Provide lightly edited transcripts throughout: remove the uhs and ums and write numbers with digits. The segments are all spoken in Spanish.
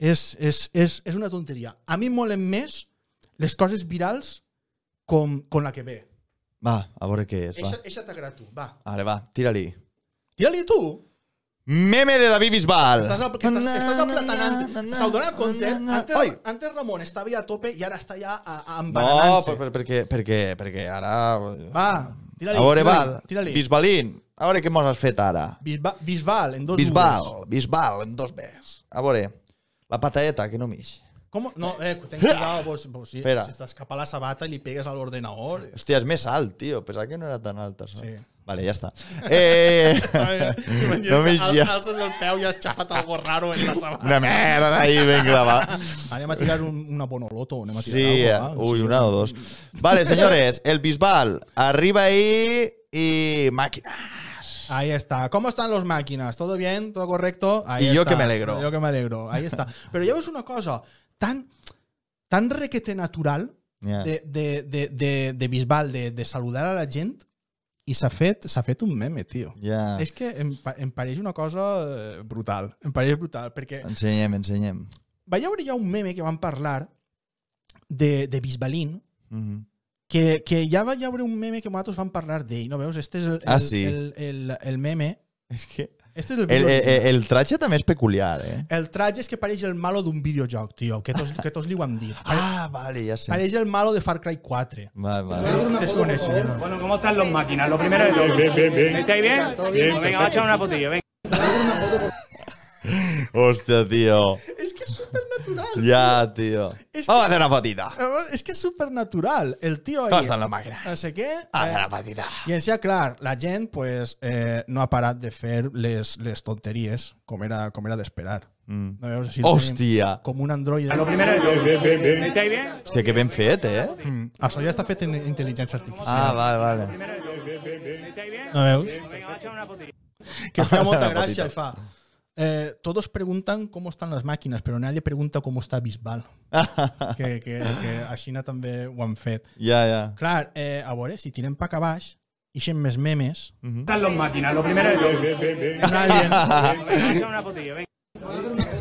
És una tonteria. A mi molen més les coses virals com la que ve. Va, a veure què és. Eixa t'agrada tu, va. Ara, va, tira-li. Tira-li tu! Meme de David Bisbal. Estás aplatanando. ¿Se os dona compte? Antes Ramon estaba ya a tope y ahora está ya a envenenarse. No, porque ahora... Va, tira-li. A veure, va, Bisbalín. A veure què mos has fet ara. Bisbal, en dos Bs. Bisbal, en dos Bs. A veure, la patadeta, que no m'ix. Com? No, ten cuidado, si t'escapa la sabata i li pegues a l'ordenador. Hòstia, és més alt, tio. Pensava que no era tan alta, saps? Sí. Vale, ja està. No alces el peu i has xafat algo raro en la sabata. Una merda d'ahir ben clavada. Anem a tirar una bonoloto. Sí, ui, una o dos. Vale, senyores, el Bisbal arriba ahí y máquinas. Ahí está. ¿Cómo están los máquinas? ¿Todo bien? ¿Todo correcto? Y yo que me alegro. Yo que me alegro. Ahí está. Pero ya ves una cosa tan requete natural de Bisbal, de saludar a la gent. I s'ha fet un meme, tio. És que em pareix una cosa brutal. Em pareix brutal, perquè... Ensenyem, ensenyem. Vaig veure ja un meme que vam parlar de Bisbalín, que ja vaig veure un meme que nosaltres vam parlar d'ell. No veus? Este és el meme. És que... El tratge també és peculiar, eh? El tratge és que pareix el malo d'un videojoc, tio, que tots li ho hem dit. Ah, vale, ja sé. Pareix el malo de Far Cry 4. Vale, vale. Es con eso. Bueno, ¿cómo están los máquinas? Lo primero de todo. Bien, bien, bien. ¿Estáis bien? Bien. Venga, va a echar una fotillo, venga. Hostia, tío. Es que es supernatural. Ya, tío. Vamos a hacer una fotita. Es que es supernatural. El tío ahí. ¿Cómo están las máquinas? No sé qué. Haz una fotita. I en sí, clar, la gent pues no ha parat de fer les tonteries com era d'esperar. Hòstia. Com un androide. Hòstia, que ben fet, eh? Això ja està fet en intel·ligència artificial. Ah, vale, vale. No veus? Que fa molta gràcia i fa... Todos preguntan cómo están las máquinas, pero nadie pregunta cómo está Bisbal. Que a Xina també ho han fet. Clar, a veure, si tirem pa que baix, ixen més memes. Están las máquinas, lo primero de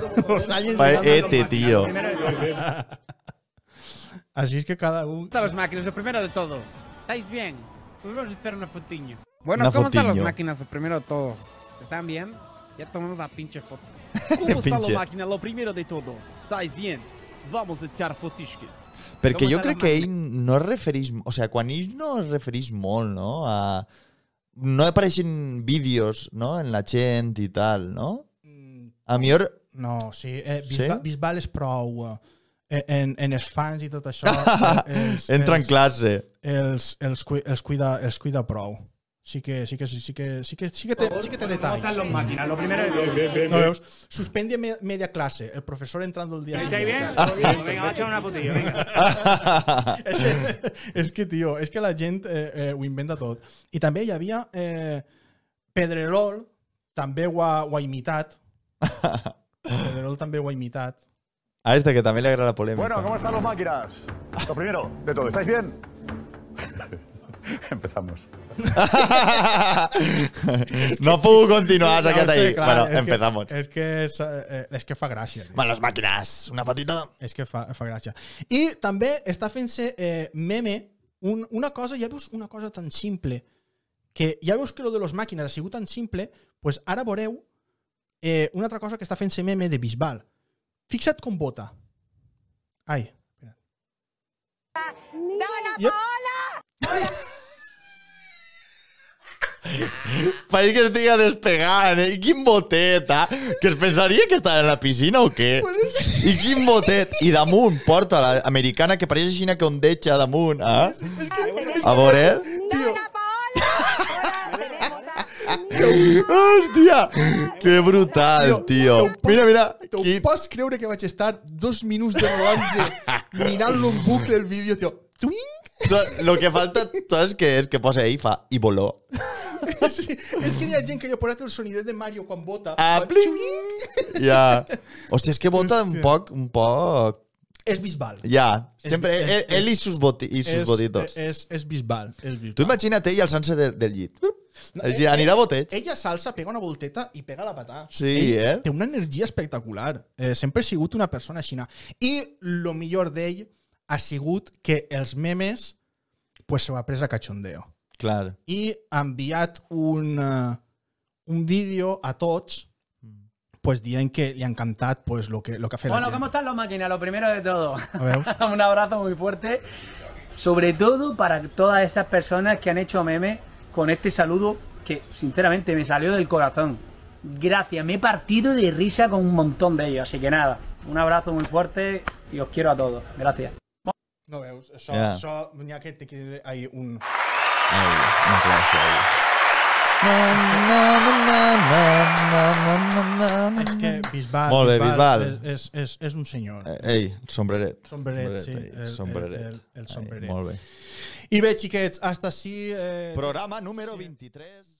todo. Ete, tío. Así es que cada un... Están las máquinas, lo primero de todo. ¿Estáis bien? Vamos a hacer una fotiño. Bueno, ¿cómo están las máquinas, lo primero de todo? ¿Están bien? Ya tomamos la pinche foto. ¿Cómo está la máquina? Lo primero de todo. ¿Estáis bien? Vamos a echar fotisque. Perquè jo crec que ell no es referís... O sigui, quan ell no es referís molt, no? No apareixen vídeos, no? En la gent i tal, no? A millor... No, sí. Bisbal és prou... En els fans i tot això... Entra en classe. Els cuida prou. Sí que te detalles. ¿Cómo están las máquinas? Lo primero de todo. Suspende media clase. El profesor entrando el día siguiente. ¿Estáis bien? Venga, va a echar una fotillo. Es que, tío, es que la gent ho inventa tot. I també hi havia Pedrelol, també ho ha imitat. Pedrelol també ho ha imitat. A este que també li agrada la polèmica. Bueno, ¿cómo están las máquinas? Lo primero de todo. ¿Estáis bien? Empezamos. No puedo continuar, aquí hasta ahí. Bueno, empezamos. Es que fa gràcia. Malas máquinas, una patita. És que fa gràcia. I també està fent-se meme una cosa, ja veus una cosa tan simple, que ja veus que lo de les màquines ha sigut tan simple, pues ara veureu una altra cosa que està fent-se meme de Bisbal. Fixa't com vota. Ai, espera't. Dona Paola! Parece que estigui a despegar. I quin botet, que es pensaria que estava en la piscina o què? I quin botet. I damunt porta l'americana que pareix aixina que ondeja damunt. A veure, Dona Paola. Hòstia, que brutal, tio. Mira, mira. T'ho pots creure que vaig estar 2 minuts de 11 mirant-lo en bucle el vídeo, tio. Twink. Lo que falta, ¿sabes qué es? Que pose ahí fa y voló. Es que hay gente que le pone el sonido de Mario cuando vota. Ya. Hostia, es que vota un poco. Es Bisbal. Ya. Siempre él y sus botitos. Es Bisbal. Tú imagínate ahí al sanse del llit. Anirà a boteig. Ella s'alça, pega una volteta i pega la patà. Sí, eh? Té una energia espectacular. Sempre ha sigut una persona xina. I el millor d'ell ha sigut que els memes pues s'ho ha pres a cachondeo. Clar. I ha enviat un vídeo a tots pues dient que li ha encantat pues lo que ha fet la gent. Bueno, ¿cómo están los máquinas? Lo primero de todo. Un abrazo muy fuerte. Sobre todo para todas esas personas que han hecho memes con este saludo que, sinceramente, me salió del corazón. Gracias, me he partido de risa con un montón de ellos. Así que nada, un abrazo muy fuerte y os quiero a todos. Gracias. No veus, això n'hi ha que te quede ahí un... Una classe ahí. És que Bisbal... Molt bé, Bisbal. És un senyor. Ei, sombreret. Sombreret, sí. El sombreret. Molt bé. I bé, xiquets, fins ací... Programa número 23...